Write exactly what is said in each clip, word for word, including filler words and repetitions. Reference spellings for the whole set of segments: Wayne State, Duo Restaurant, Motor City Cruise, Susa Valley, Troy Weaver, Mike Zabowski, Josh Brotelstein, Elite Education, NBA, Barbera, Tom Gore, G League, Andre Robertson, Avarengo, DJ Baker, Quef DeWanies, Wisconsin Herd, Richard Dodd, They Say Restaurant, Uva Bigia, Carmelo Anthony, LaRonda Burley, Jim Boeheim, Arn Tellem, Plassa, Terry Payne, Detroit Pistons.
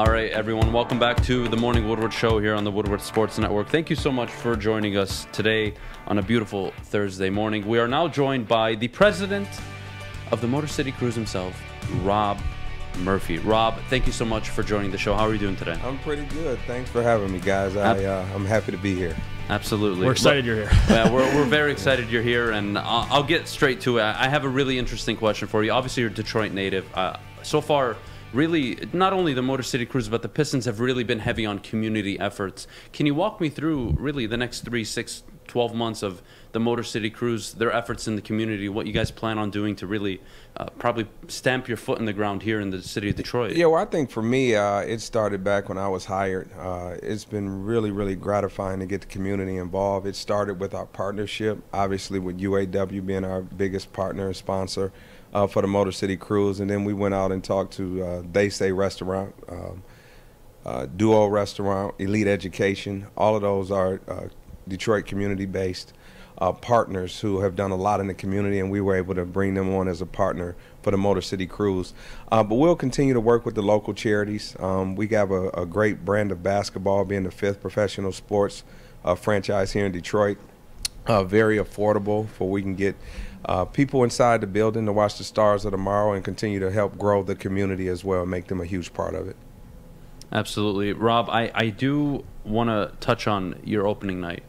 All right, everyone, welcome back to the Morning Woodward Show here on the Woodward Sports Network. Thank you so much for joining us today on a beautiful Thursday morning. We are now joined by the president of the Motor City Cruise himself, Rob Murphy. Rob, thank you so much for joining the show. How are you doing today? I'm pretty good. Thanks for having me, guys. I, uh, I'm happy to be here. Absolutely. We're excited Look, you're here. Yeah, we're, we're very excited you're here, and I'll, I'll get straight to it. I have a really interesting question for you. Obviously, you're a Detroit native. Uh, so far, really, not only the Motor City Cruise, but the Pistons have really been heavy on community efforts. Can you walk me through, really, the next three, six, twelve months of the Motor City Cruise, their efforts in the community, what you guys plan on doing to really uh, probably stamp your foot in the ground here in the city of Detroit? Yeah, well, I think for me, uh, it started back when I was hired. Uh, it's been really, really gratifying to get the community involved. It started with our partnership, obviously with U A W being our biggest partner and sponsor uh, for the Motor City Cruise. And then we went out and talked to uh, They Say Restaurant, um, uh, Duo Restaurant, Elite Education. All of those are uh, Detroit community-based uh, partners who have done a lot in the community, and we were able to bring them on as a partner for the Motor City Cruise. Uh, but we'll continue to work with the local charities. Um, we have a, a great brand of basketball, being the fifth professional sports uh, franchise here in Detroit. Uh, very affordable, for we can get uh, people inside the building to watch the stars of tomorrow and continue to help grow the community as well and make them a huge part of it. Absolutely. Rob, I, I do want to touch on your opening night.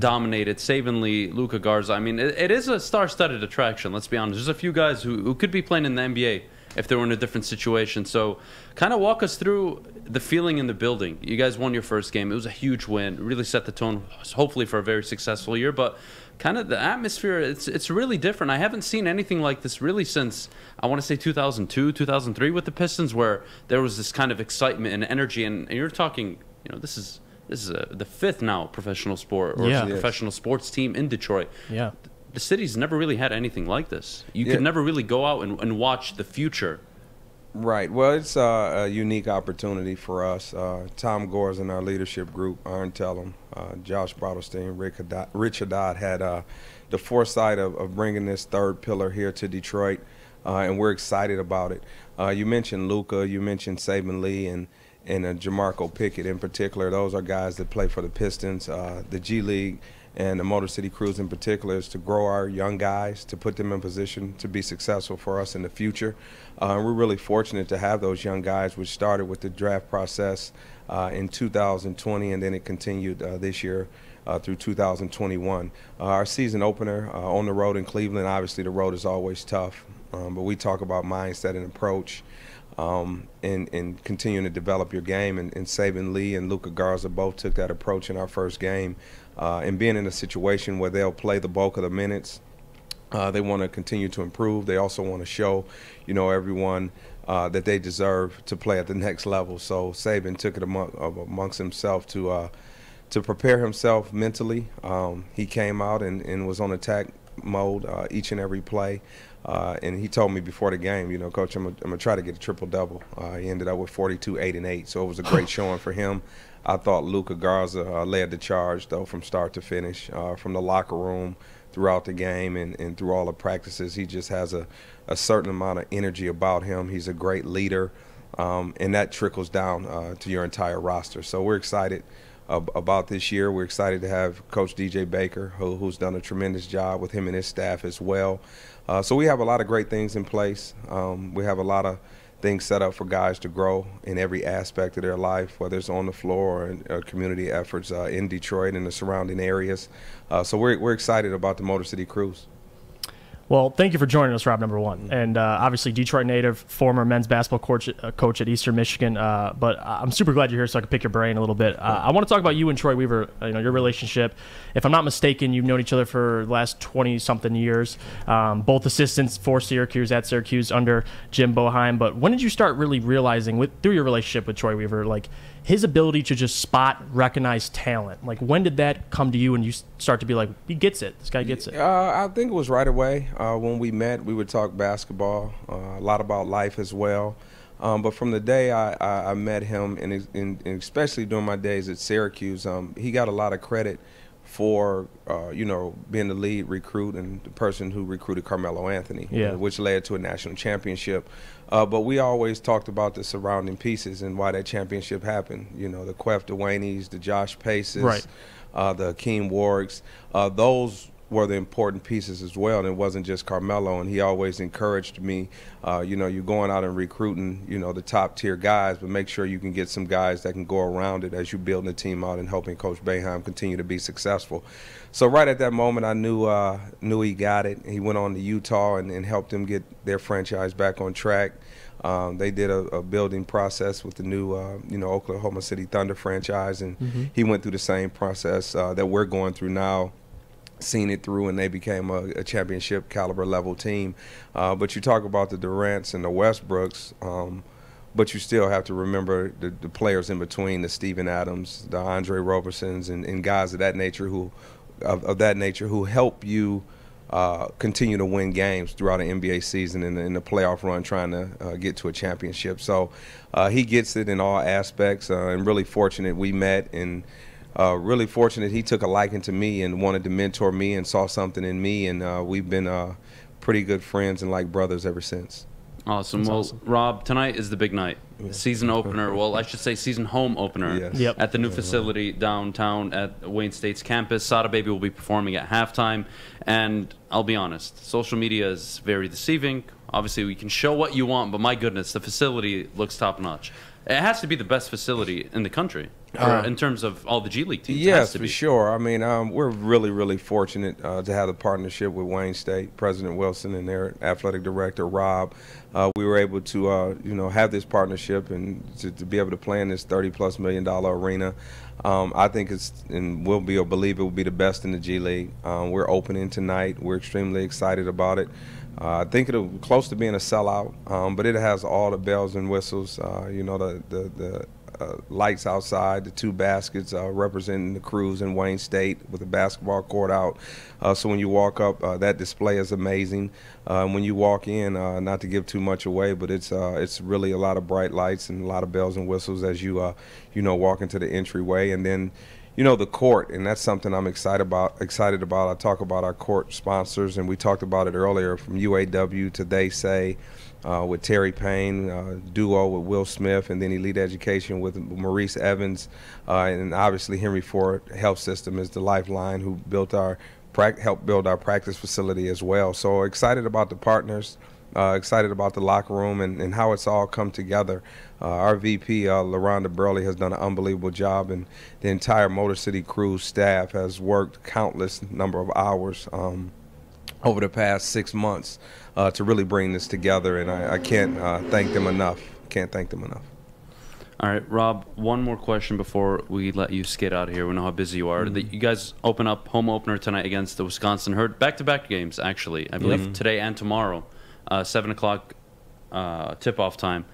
Dominated, Sabin Lee, Luka Garza. I mean, it, it is a star-studded attraction, let's be honest. There's a few guys who, who could be playing in the N B A if they were in a different situation. So kind of walk us through the feeling in the building. You guys won your first game. It was a huge win. Really set the tone, hopefully, for a very successful year. But kind of the atmosphere, it's, it's really different. I haven't seen anything like this really since, I want to say, two thousand two, two thousand three with the Pistons, where there was this kind of excitement and energy. And, and you're talking, you know, this is... This is a, the fifth now professional sport or yeah. professional sports team in Detroit. Yeah, the city's never really had anything like this. You yeah. could never really go out and, and watch the future. Right. Well, it's uh, a unique opportunity for us. Uh, Tom Gore is in our leadership group. Arn Tellem, uh, Josh Brotelstein, Richard Dodd had uh, the foresight of, of bringing this third pillar here to Detroit, uh, and we're excited about it. Uh, you mentioned Luka. You mentioned Sabin Lee and. and uh, Jamarco Pickett in particular. Those are guys that play for the Pistons, uh, the G League, and the Motor City Cruise in particular, is to grow our young guys, to put them in position to be successful for us in the future. Uh, we're really fortunate to have those young guys, which started with the draft process uh, in two thousand twenty, and then it continued uh, this year uh, through two thousand twenty-one. Uh, our season opener uh, on the road in Cleveland, obviously the road is always tough, um, but we talk about mindset and approach. Um, and, and continuing to develop your game. And, and Sabin Lee and Luka Garza both took that approach in our first game. Uh, and being in a situation where they'll play the bulk of the minutes, uh, they want to continue to improve. They also want to show, you know, everyone uh, that they deserve to play at the next level. So Sabin took it among, amongst himself to, uh, to prepare himself mentally. Um, he came out and, and was on attack mode uh, each and every play. Uh, and he told me before the game, you know, Coach, I'm going to try to get a triple-double. Uh, he ended up with forty-two, eight, and eight, so it was a great showing for him. I thought Luka Garza uh, led the charge, though, from start to finish, uh, from the locker room throughout the game and, and through all the practices. He just has a, a certain amount of energy about him. He's a great leader, um, and that trickles down uh, to your entire roster. So we're excited about this year. We're excited to have Coach D J Baker, who, who's done a tremendous job with him and his staff as well. Uh, so we have a lot of great things in place. Um, we have a lot of things set up for guys to grow in every aspect of their life, whether it's on the floor or in or community efforts uh, in Detroit and the surrounding areas. Uh, so we're, we're excited about the Motor City Cruise. Well, thank you for joining us, Rob, number one. And uh, obviously Detroit native, former men's basketball coach, uh, coach at Eastern Michigan. Uh, but I'm super glad you're here so I can pick your brain a little bit. Uh, I want to talk about you and Troy Weaver, you know, your relationship. If I'm not mistaken, you've known each other for the last twenty-something years, um, both assistants for Syracuse, at Syracuse, under Jim Boeheim. But when did you start really realizing, with, through your relationship with Troy Weaver, like his ability to just spot, recognize talent? Like, when did that come to you and you start to be like, he gets it, this guy gets it? Uh, I think it was right away. Uh, when we met, we would talk basketball, uh, a lot about life as well. Um, but from the day I, I, I met him, and, and, and especially during my days at Syracuse, um, he got a lot of credit for, uh, you know, being the lead recruit and the person who recruited Carmelo Anthony, yeah. which led to a national championship. Uh, but we always talked about the surrounding pieces and why that championship happened. You know, the Quef DeWanies, the Josh Paces, right. uh, the Akeem Warwicks, uh, those were the important pieces as well. And it wasn't just Carmelo. And he always encouraged me, uh, you know, you're going out and recruiting, you know, the top tier guys, but make sure you can get some guys that can go around it as you're building the team out and helping Coach Boeheim continue to be successful. So right at that moment, I knew uh, knew he got it. He went on to Utah and, and helped them get their franchise back on track. Um, they did a, a building process with the new, uh, you know, Oklahoma City Thunder franchise. And mm-hmm. he went through the same process uh, that we're going through now. Seen it through, and they became a, a championship caliber level team. Uh, but you talk about the Durants and the Westbrooks, um, but you still have to remember the, the players in between, the Steven Adams, the Andre Robertsons, and, and guys of that nature who, of, of that nature who help you uh, continue to win games throughout the N B A season and in the playoff run, trying to uh, get to a championship. So uh, he gets it in all aspects, uh, and really fortunate we met and. Uh, really fortunate he took a liking to me and wanted to mentor me and saw something in me, and uh, we've been uh, pretty good friends and like brothers ever since. Awesome. That's well, awesome. Rob, tonight is the big night. Yeah. Season opener, well, I should say season home opener yes. yep. at the new facility downtown at Wayne State's campus. Sada Baby will be performing at halftime, and I'll be honest, social media is very deceiving. Obviously, we can show what you want, but my goodness, the facility looks top-notch. It has to be the best facility in the country uh, in terms of all the G League teams. Yes, for sure. I mean, um, we're really, really fortunate uh, to have a partnership with Wayne State, President Wilson, and their athletic director, Rob. Uh, we were able to, uh, you know, have this partnership and to, to be able to play in this thirty-plus million dollar arena. Um, I think it's and will be or believe it will be the best in the G League. Um, we're opening tonight. We're extremely excited about it. Uh, I think it'll be close to being a sellout, um, but it has all the bells and whistles. Uh, you know, the the, the uh, lights outside, the two baskets uh, representing the Cruise and Wayne State with a basketball court out. Uh, so when you walk up, uh, that display is amazing. Uh, when you walk in, uh, not to give too much away, but it's uh, it's really a lot of bright lights and a lot of bells and whistles as you uh, you know walk into the entryway, and then. You know, the court, and that's something I'm excited about. Excited about. I talk about our court sponsors, and we talked about it earlier, from U A W to They Say uh, with Terry Payne, uh, Duo with Will Smith, and then Elite Education with Maurice Evans, uh, and obviously Henry Ford Health System is the lifeline who built our helped build our practice facility as well. So excited about the partners. Uh, excited about the locker room and, and how it's all come together. Uh, our V P, uh, LaRonda Burley, has done an unbelievable job, and the entire Motor City Cruise staff has worked countless number of hours um, over the past six months uh, to really bring this together, and I, I can't uh, thank them enough. Can't thank them enough. All right, Rob, one more question before we let you skate out of here. We know how busy you are. Mm-hmm. You guys open up home opener tonight against the Wisconsin Herd. Back-to-back games, actually, I believe mm-hmm. today and tomorrow. Uh, seven o'clock uh, tip-off time.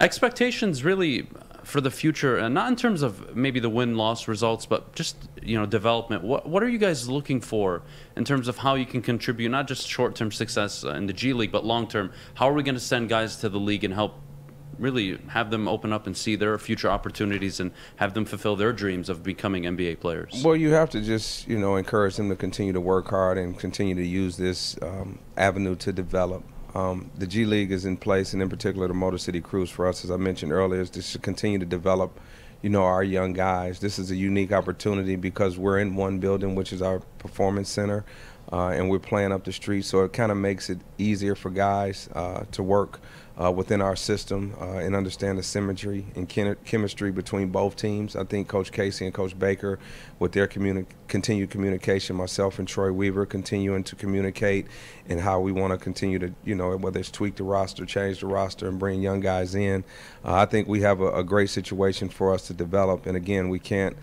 Expectations really for the future, and not in terms of maybe the win-loss results, but just, you know, development. What, what are you guys looking for in terms of how you can contribute, not just short-term success in the G League, but long-term? How are we going to send guys to the league and help really have them open up and see their future opportunities and have them fulfill their dreams of becoming N B A players? Well, you have to just, you know, encourage them to continue to work hard and continue to use this um, avenue to develop. Um, the G League is in place, and in particular the Motor City Cruise for us, as I mentioned earlier, is to continue to develop, you know, our young guys. This is a unique opportunity because we're in one building, which is our performance center, uh, and we're playing up the street, so it kind of makes it easier for guys uh, to work uh, within our system uh, and understand the symmetry and chem chemistry between both teams. I think Coach Casey and Coach Baker, with their communi continued communication, myself and Troy Weaver continuing to communicate and how we want to continue to, you know, whether it's tweak the roster, change the roster, and bring young guys in. Uh, I think we have a, a great situation for us to develop, and again, we can't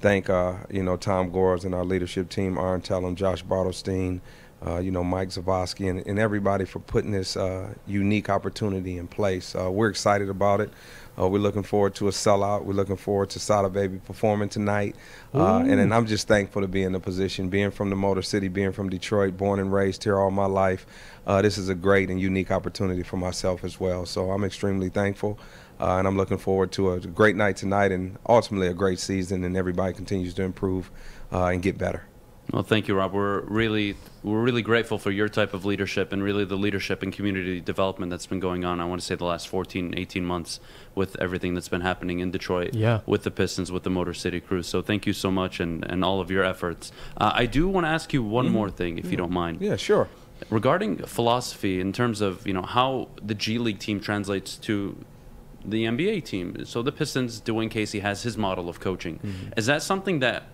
thank uh, you know, Tom Gore and our leadership team, Arn Tellem, Josh Brotelstein, uh, you know, Mike Zabowski, and, and everybody for putting this uh, unique opportunity in place. Uh, we're excited about it. Uh, we're looking forward to a sellout. We're looking forward to Sada Baby performing tonight. Uh, and, and I'm just thankful to be in the position, being from the Motor City, being from Detroit, born and raised here all my life. Uh, this is a great and unique opportunity for myself as well. So I'm extremely thankful. Uh, and I'm looking forward to a great night tonight and ultimately a great season, and everybody continues to improve uh, and get better. Well, thank you, Rob. We're really, we're really grateful for your type of leadership and really the leadership and community development that's been going on, I want to say, the last fourteen, eighteen months with everything that's been happening in Detroit, yeah. with the Pistons, with the Motor City Cruise. So thank you so much, and, and all of your efforts. Uh, I do want to ask you one mm. more thing, if yeah. you don't mind. Yeah, sure. Regarding philosophy in terms of, you know, how the G League team translates to the N B A team. So the Pistons, Dwayne Casey has his model of coaching. Mm-hmm. Is that something that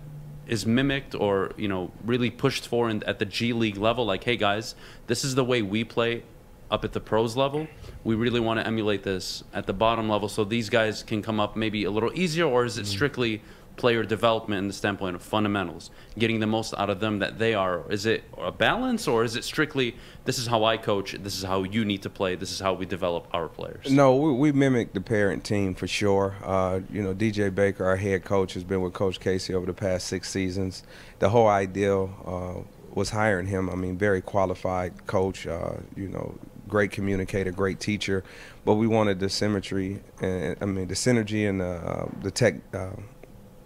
is mimicked or, you know, really pushed for in, at the G League level? Like, hey, guys, this is the way we play up at the pros level. We really want to emulate this at the bottom level so these guys can come up maybe a little easier, or is it mm-hmm. strictly player development in the standpoint of fundamentals, getting the most out of them that they are? Is it a balance, or is it strictly, this is how I coach, this is how you need to play, this is how we develop our players? No, we, we mimic the parent team for sure. Uh, you know, D J Baker, our head coach, has been with Coach Casey over the past six seasons. The whole idea uh, was hiring him. I mean, very qualified coach, uh, you know, great communicator, great teacher, but we wanted the symmetry, and, I mean, the synergy and the, uh, the tech, uh,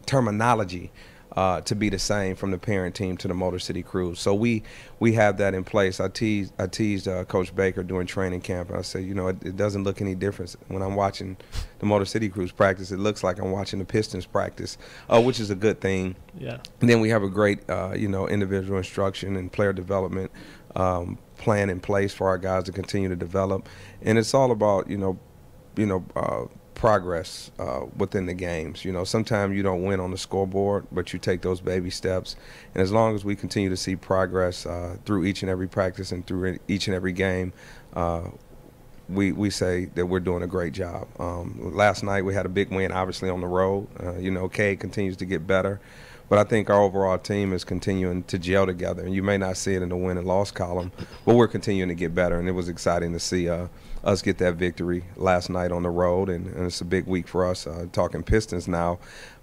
terminology uh, to be the same from the parent team to the Motor City Cruise. So we we have that in place. I teased, I teased uh, Coach Baker during training camp, and I said, you know, it, it doesn't look any different when I'm watching the Motor City Cruise practice. It looks like I'm watching the Pistons practice, uh, which is a good thing. Yeah. And then we have a great, uh, you know, individual instruction and player development um, plan in place for our guys to continue to develop. And it's all about, you know, you know, uh, progress uh, within the games. You know, sometimes you don't win on the scoreboard, but you take those baby steps. And as long as we continue to see progress uh, through each and every practice and through each and every game, uh, we we say that we're doing a great job. Um, last night we had a big win, obviously, on the road. Uh, you know, Cade continues to get better. But I think our overall team is continuing to gel together. And you may not see it in the win and loss column, but we're continuing to get better. And it was exciting to see uh, us get that victory last night on the road. And, and it's a big week for us, uh, talking Pistons now.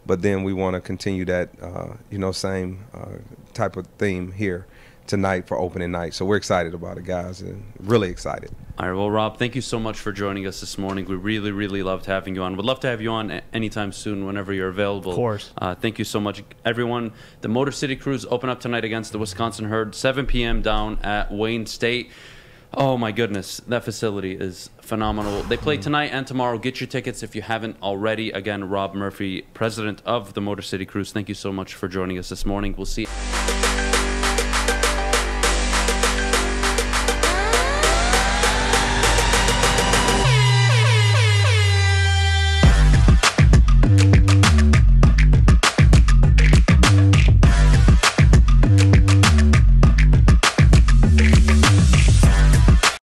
But then we want to continue that, uh, you know, same uh, type of theme here tonight for opening night. So we're excited about it, guys, and really excited. All right, well, Rob, thank you so much for joining us this morning. We really, really loved having you on. Would love to have you on anytime soon, whenever you're available. Of course. Uh, thank you so much, everyone. The Motor City Cruise open up tonight against the Wisconsin Herd, seven p m down at Wayne State. Oh, my goodness, that facility is phenomenal. They play tonight and tomorrow. Get your tickets if you haven't already. Again, Rob Murphy, president of the Motor City Cruise, thank you so much for joining us this morning. We'll see you.